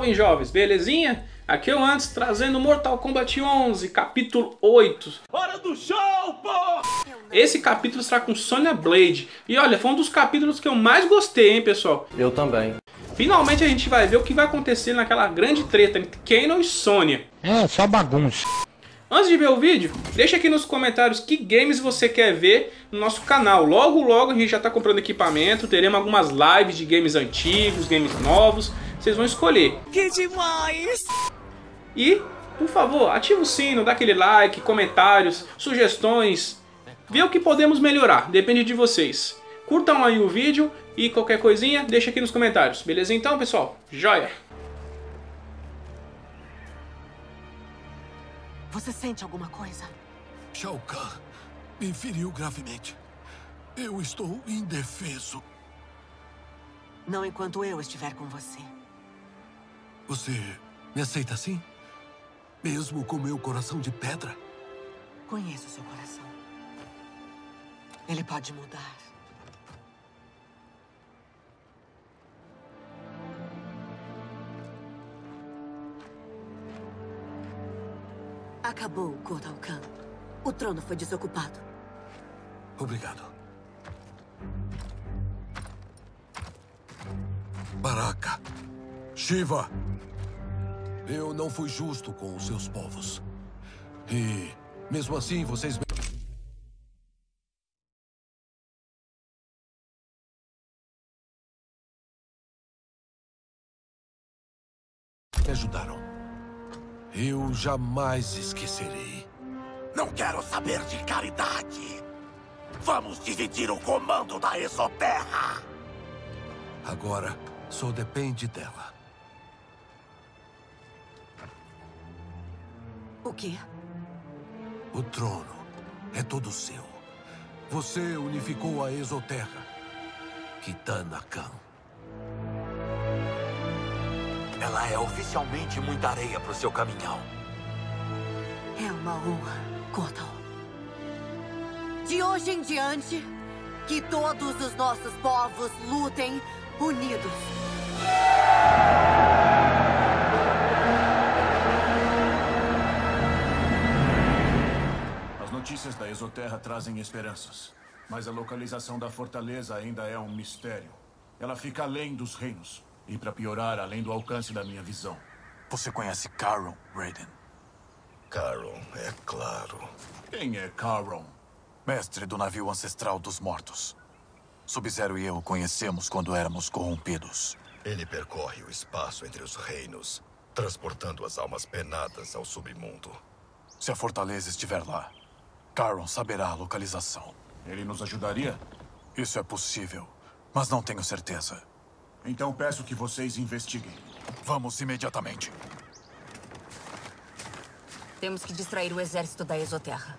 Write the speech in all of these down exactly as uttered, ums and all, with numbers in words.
Salve, jovens, belezinha? Aqui é o Antes, trazendo Mortal Kombat onze, capítulo oito. Hora do show, pô! Esse capítulo está com Sonya Blade. E olha, foi um dos capítulos que eu mais gostei, hein, pessoal? Eu também. Finalmente a gente vai ver o que vai acontecer naquela grande treta entre Kano e Sonya. É, só bagunça. Antes de ver o vídeo, deixa aqui nos comentários que games você quer ver no nosso canal. Logo, logo a gente já está comprando equipamento, teremos algumas lives de games antigos, games novos, vocês vão escolher. Que demais! E, por favor, ativa o sino, dá aquele like, comentários, sugestões, vê o que podemos melhorar, depende de vocês. Curtam aí o vídeo e qualquer coisinha, deixa aqui nos comentários. Beleza então, pessoal? Joia! Você sente alguma coisa? Shao Kahn me feriu gravemente. Eu estou indefeso. Não enquanto eu estiver com você. Você me aceita assim? Mesmo com meu coração de pedra? Conheço seu coração. Ele pode mudar. Acabou o Kotal Kahn. O trono foi desocupado. Obrigado. Baraka. Shiva. Eu não fui justo com os seus povos. E, mesmo assim, vocês... me ajudaram. Eu jamais esquecerei. Não quero saber de caridade. Vamos dividir o comando da Exoterra. Agora, só depende dela. O quê? O trono é todo seu. Você unificou a Exoterra. Kitana Kahn. Ela é oficialmente muita areia pro seu caminhão. É uma honra, Kotal. De hoje em diante, que todos os nossos povos lutem unidos. As notícias da Exoterra trazem esperanças, mas a localização da fortaleza ainda é um mistério. Ela fica além dos reinos. E pra piorar, além do alcance da minha visão. Você conhece Charon, Raiden? Charon, é claro. Quem é Charon? Mestre do navio ancestral dos mortos. Sub-Zero e eu o conhecemos quando éramos corrompidos. Ele percorre o espaço entre os reinos, transportando as almas penadas ao submundo. Se a fortaleza estiver lá, Charon saberá a localização. Ele nos ajudaria? Isso é possível, mas não tenho certeza. Então peço que vocês investiguem. Vamos imediatamente. Temos que distrair o exército da Exoterra.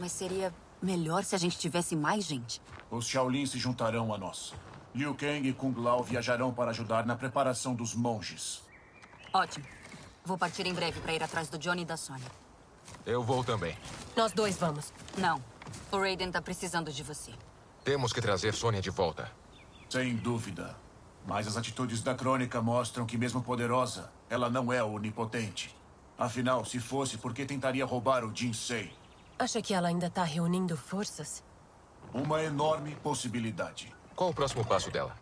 Mas seria melhor se a gente tivesse mais gente. Os Shaolin se juntarão a nós. Liu Kang e Kung Lao viajarão para ajudar na preparação dos monges. Ótimo. Vou partir em breve para ir atrás do Johnny e da Sonya. Eu vou também. Nós dois vamos. Não. O Raiden tá precisando de você. Temos que trazer Sonya de volta. Sem dúvida. Mas as atitudes da Crônica mostram que, mesmo poderosa, ela não é onipotente. Afinal, se fosse, por que tentaria roubar o Jinsei? Acha que ela ainda está reunindo forças? Uma enorme possibilidade. Qual o próximo passo dela?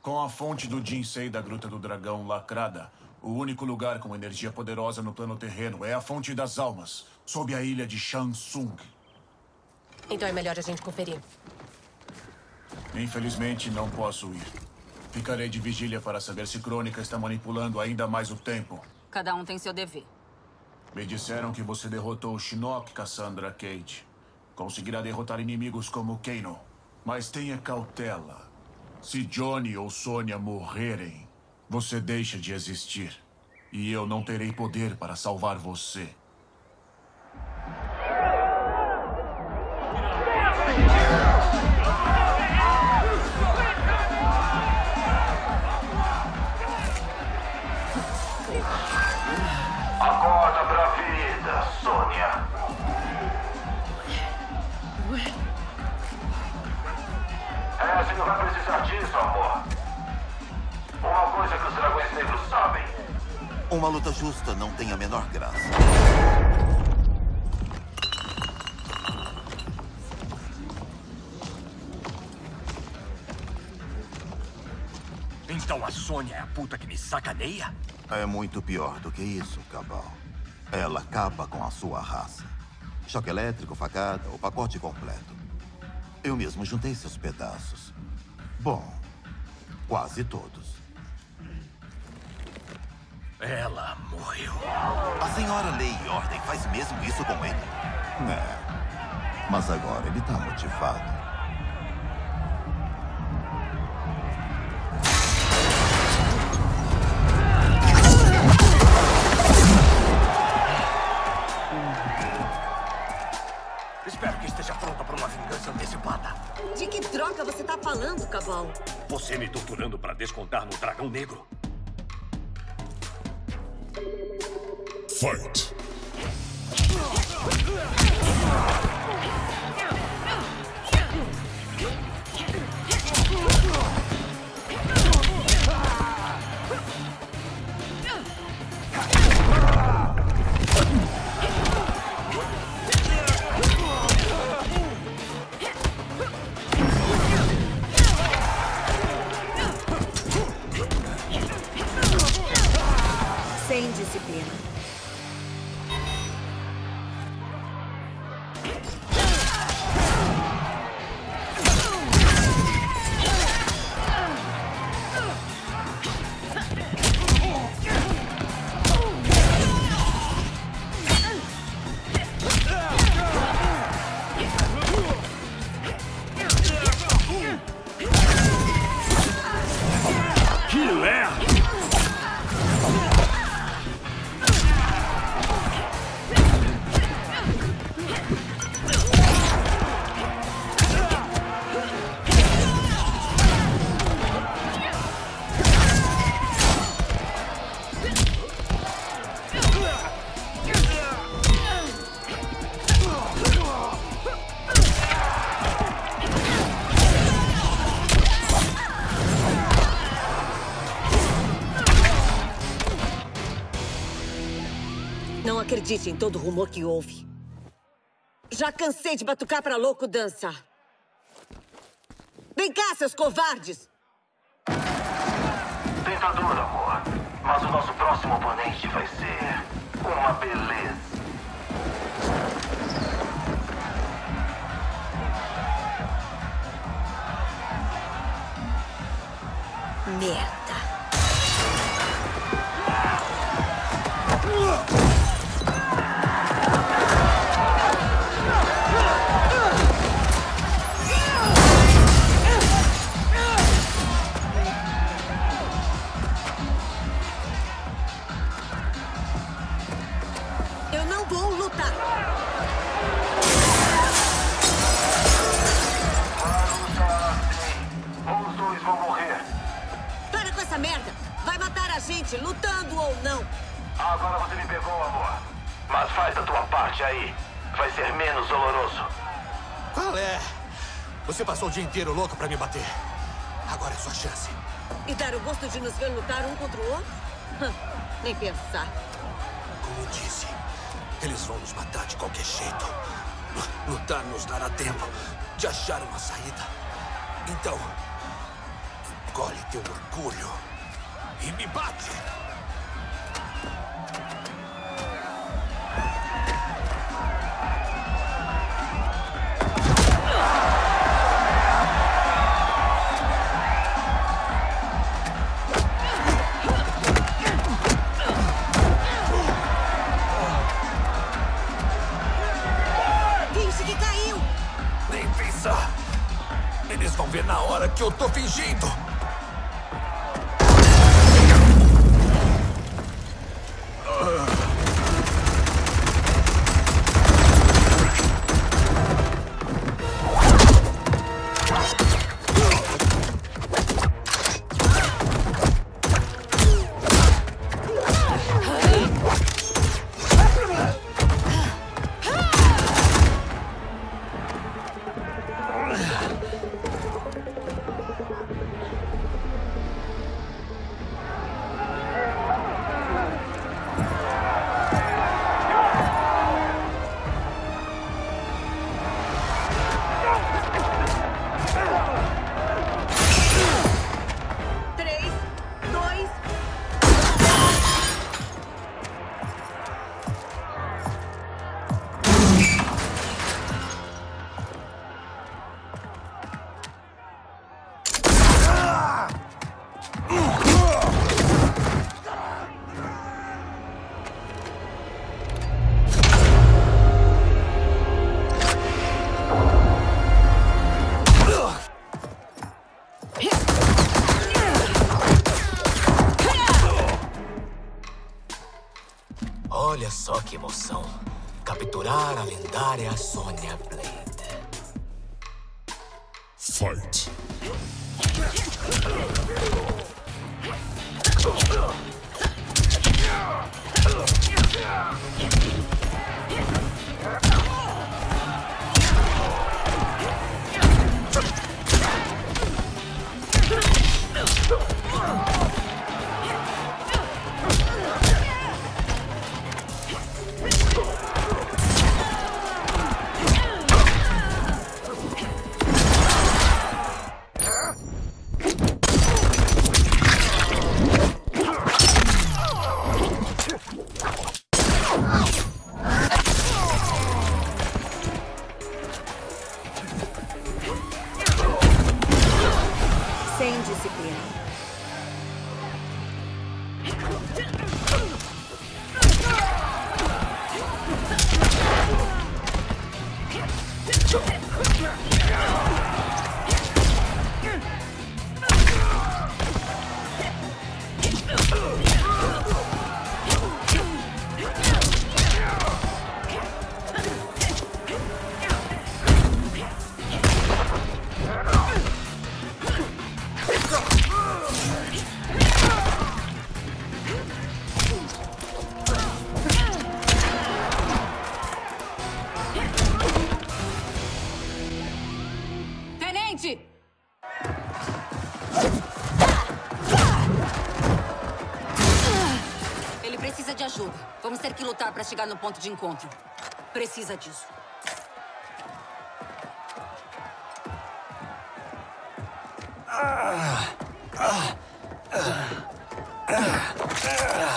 Com a fonte do Jinsei da Gruta do Dragão lacrada, o único lugar com energia poderosa no plano terreno é a Fonte das Almas, sob a ilha de Shang Tsung. Então é melhor a gente conferir. Infelizmente, não posso ir. Ficarei de vigília para saber se Crônica está manipulando ainda mais o tempo. Cada um tem seu dever. Me disseram que você derrotou Shinnok, Cassandra Cage. Conseguirá derrotar inimigos como Kano. Mas tenha cautela. Se Johnny ou Sonya morrerem, você deixa de existir. E eu não terei poder para salvar você. Você não vai precisar disso, amor. Uma coisa que os dragões negros sabem Uma luta justa não tem a menor graça. Então a Sonya é a puta que me sacaneia? É muito pior do que isso, Cabal. Ela acaba com a sua raça. Choque elétrico, facada, o pacote completo. Eu mesmo juntei seus pedaços. Bom, quase todos. Ela morreu. A senhora Lei e Ordem faz mesmo isso com ele? É, mas agora ele tá motivado. Você me torturando para descontar no Dragão Negro? Fight! Acredite em todo rumor que houve. Já cansei de batucar pra louco dançar. Vem cá, seus covardes! Tentador, amor. Mas o nosso próximo oponente vai ser uma beleza. Merda. Lutando ou não. Agora você me pegou, amor. Mas faz a tua parte aí. Vai ser menos doloroso. Qual é? Você passou o dia inteiro louco pra me bater. Agora é sua chance. E dar o gosto de nos ver lutar um contra o outro? Nem pensar. Como disse, eles vão nos matar de qualquer jeito. Lutar nos dará tempo de achar uma saída. Então, engole teu orgulho. E me bate! Finge que caiu! Nem pensar! Eles vão ver na hora que eu tô fingindo! Que emoção. Capturar a lendária Sonya Blade. Fight. Para chegar no ponto de encontro. Precisa disso. Ah, ah, ah, ah, ah.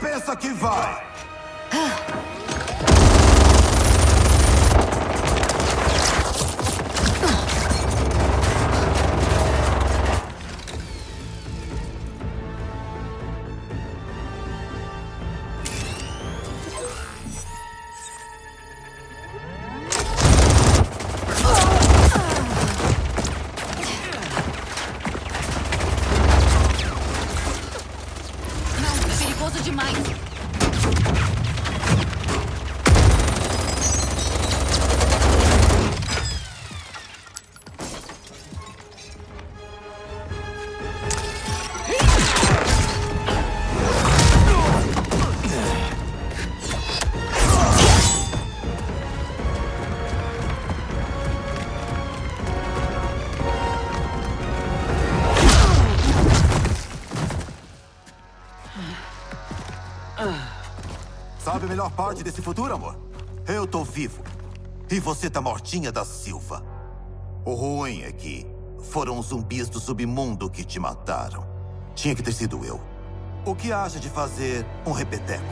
Pensa que vai! Sabe a melhor parte desse futuro, amor? Eu tô vivo. E você tá mortinha da Silva. O ruim é que foram os zumbis do submundo que te mataram. Tinha que ter sido eu. O que acha de fazer um repeteco?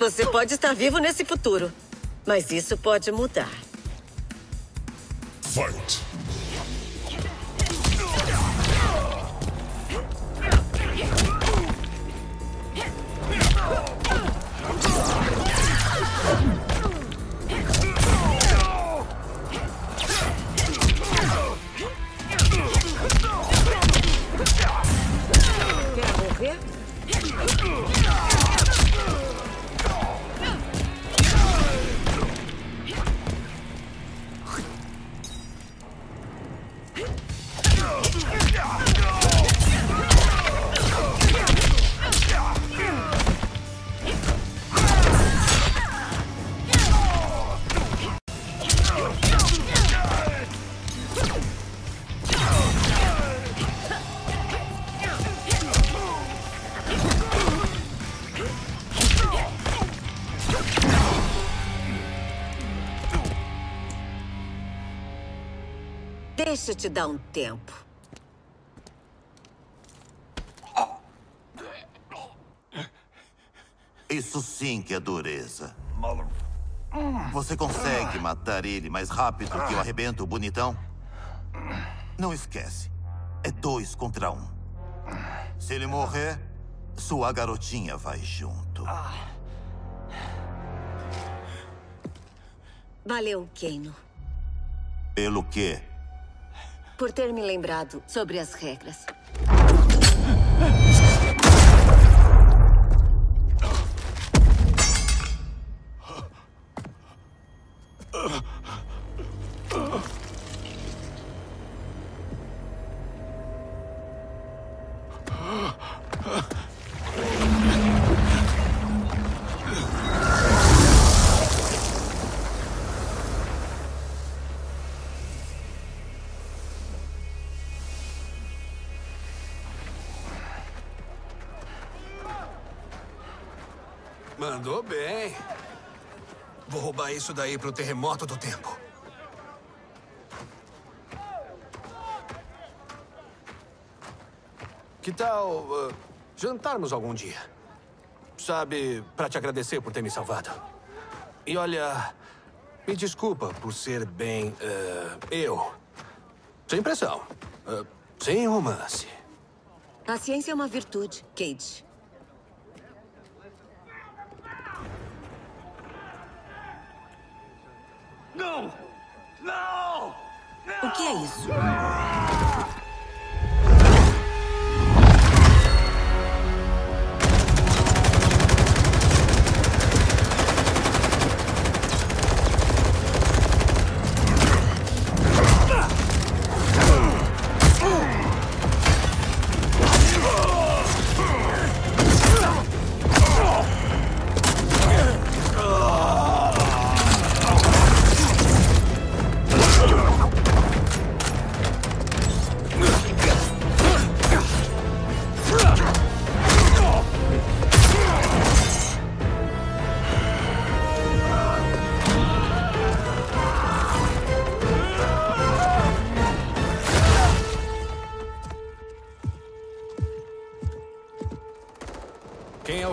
Você pode estar vivo nesse futuro, mas isso pode mudar. Fight. Deixa eu te dar um tempo. Isso sim que é dureza. Você consegue matar ele mais rápido que eu arrebento o bonitão? Não esquece. É dois contra um. Se ele morrer, sua garotinha vai junto. Valeu, Kano. Pelo quê? Por ter me lembrado sobre as regras. Mandou bem. Vou roubar isso daí pro terremoto do tempo. Que tal uh, jantarmos algum dia? Sabe, pra te agradecer por ter me salvado. E olha, me desculpa por ser bem uh, eu. Sem pressão. Uh, sem romance. A ciência é uma virtude, Cage. Não! Não! Não! O que é isso?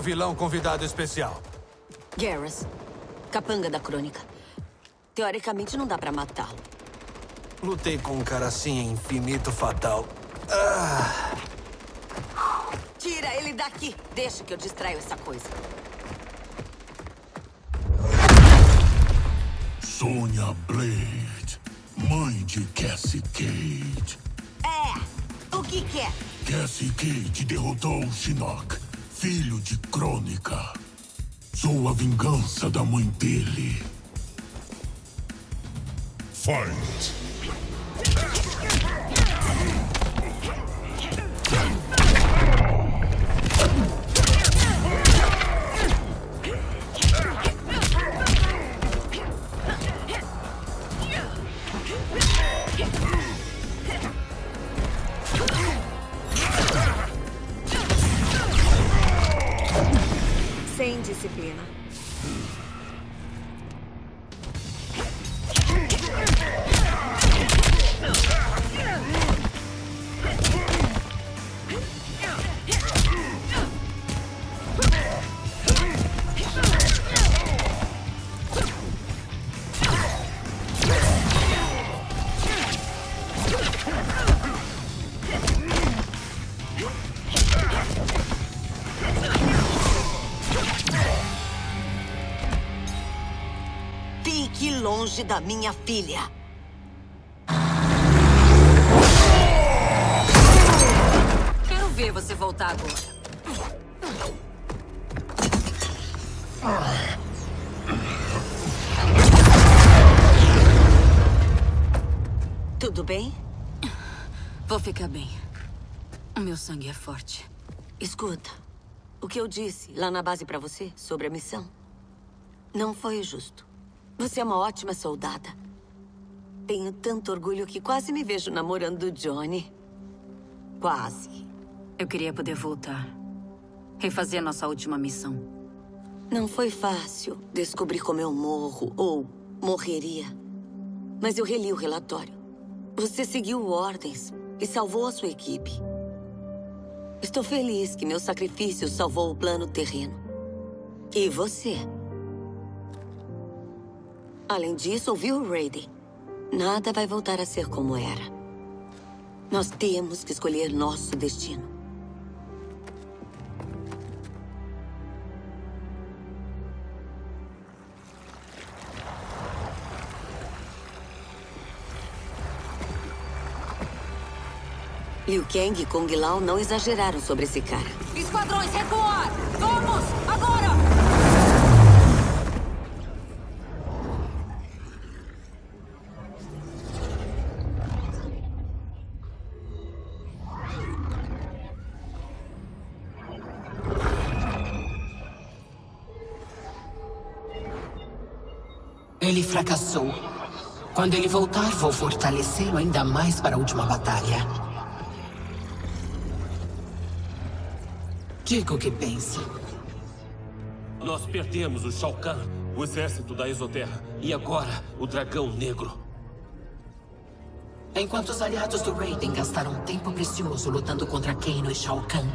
Vilão convidado especial. Geras, capanga da Crônica. Teoricamente não dá pra matá-lo. Lutei com um cara assim, infinito fatal. Ah. Tira ele daqui. Deixa que eu distraio essa coisa. Sonya Blade, mãe de Cassie Cage. É, o que que é? Cassie Cage derrotou o Shinnok, filho de Crônica. Sou a vingança da mãe dele. Fight! Disciplina. Longe da minha filha. Quero ver você voltar agora. Tudo bem? Vou ficar bem. O meu sangue é forte. Escuta, o que eu disse lá na base pra você sobre a missão não foi justo. Você é uma ótima soldada. Tenho tanto orgulho que quase me vejo namorando o Johnny. Quase. Eu queria poder voltar. Refazer nossa última missão. Não foi fácil descobrir como eu morro ou morreria. Mas eu reli o relatório. Você seguiu ordens e salvou a sua equipe. Estou feliz que meu sacrifício salvou o plano terreno. E você? Além disso, ouviu o Raiden. Nada vai voltar a ser como era. Nós temos que escolher nosso destino. Liu Kang e Kung Lao não exageraram sobre esse cara. Esquadrões, recuar! Vamos! Agora! Ele fracassou. Quando ele voltar, vou fortalecê-lo ainda mais para a última batalha. Diga o que pensa. Nós perdemos o Shao Kahn, o exército da Exoterra, e agora o Dragão Negro. Enquanto os aliados do Raiden gastaram tempo precioso lutando contra Kano e Shao Kahn,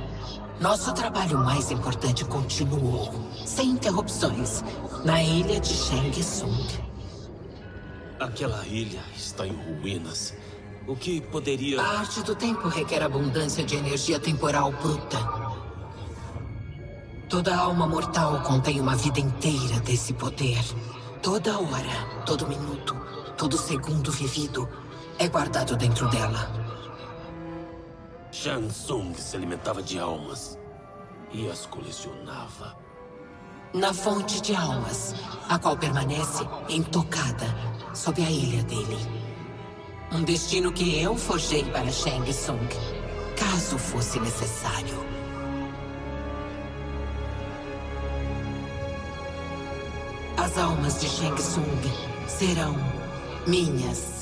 nosso trabalho mais importante continuou, sem interrupções, na ilha de Shang Tsung. Aquela ilha está em ruínas. O que poderia... A arte do tempo requer abundância de energia temporal bruta. Toda alma mortal contém uma vida inteira desse poder. Toda hora, todo minuto, todo segundo vivido é guardado dentro dela. Shang Tsung se alimentava de almas e as colecionava. Na fonte de almas, a qual permanece intocada sob a ilha dele. Um destino que eu forjei para Shang Tsung, caso fosse necessário. As almas de Shang Tsung serão minhas.